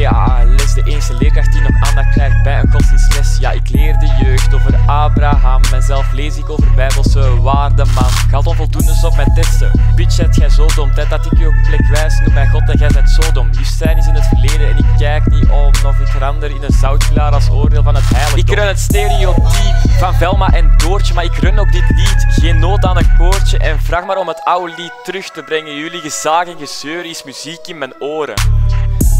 CAALS, de eerste leerkracht die nog aandacht krijgt bij een godsdienstles. Ja, ik leer de jeugd over Abraham en zelf lees ik over bijbelse waarden, man. Ik had onvoldoendes op mijn testen. Bitch, zet jij zo dom, tijd dat ik je op plek wijs, noem mijn God en jij zet zo dom. Liefst zijn is in het verleden en ik kijk niet om of ik verander in een zoutklaar als oordeel van het heiligdom. Ik run het stereotype van Velma en Doortje, maar ik run ook dit lied. Geen nood aan een koortje en vraag maar om het oude lied terug te brengen. Jullie gezaag en gezeur is muziek in mijn oren.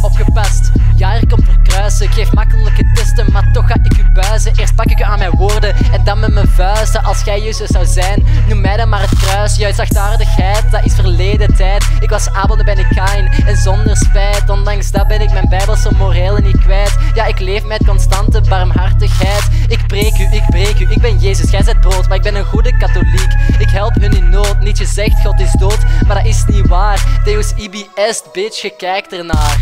Opgepast, ja, er komt Vercruysse. Ik geef makkelijke testen, maar toch ga ik u buizen. Eerst pak ik u aan mijn woorden en dan met mijn vuisten. Als jij Jezus zou zijn, noem mij dan maar het kruis. Jouw zachtaardigheid, dat is verleden tijd. Ik was Abel, nu ben ik Kain, en zonder spijt. Ondanks dat ben ik mijn bijbelse morelen niet kwijt. Ja, ik leef met constante barmhartigheid. Ik preek u, ik breek u, ik ben Jezus, jij zet brood. Maar ik ben een goede katholiek, ik help hun in nood. Nietzsche zegt, God is dood, maar dat is niet waar. Deus ibi est, bitch, je kijkt ernaar.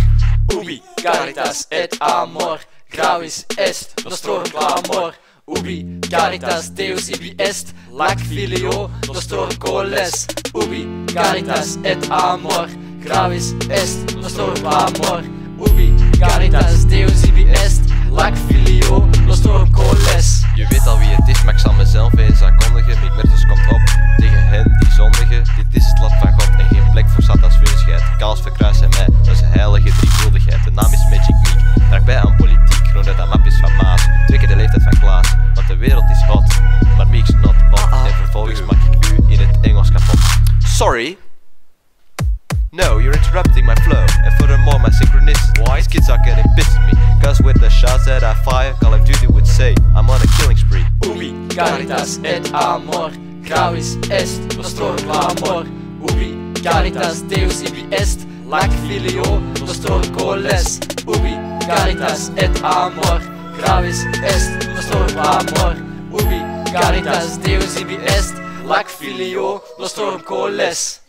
Ubi Caritas et amor, gravis est nostro clamor. Ubi Caritas Deus ibi est, lac filio nostro coles. Ubi Caritas et amor, gravis est nostro clamor. Ubi Caritas Deus ibi est, lac filio nostro coles. Je weet al wie het is, maar ik zal mezelf eens aankondigen. Micmertus komt op tegen hen die zondigen. Dit is het land van God en geen plek voor Satans vuurigheid. Kaals Vercruysse en mij, dat is een heilige drievuldigheid. De naam is Magic Meek, daarbij aan politiek. Groen dat aan map is van Maas, twee keer de leeftijd van Klaas. Want de wereld is hot, maar Meek's not hot. En vervolgens maak ik u in het Engels kapot. Sorry? No, you're interrupting my flow, and furthermore my synchronicity. Why? These kids are getting pissed at me, cause with the shots that I fire, Call of Duty would say, I'm on a killing spree. Ubi Caritas et amor, gravis est nostro clamor. Ubi Caritas Deus ibi est, lac filio nostro coles. Ubi Caritas et amor, gravis est nostro clamor. Ubi Caritas Deus ibi est, lac filio nostro coles.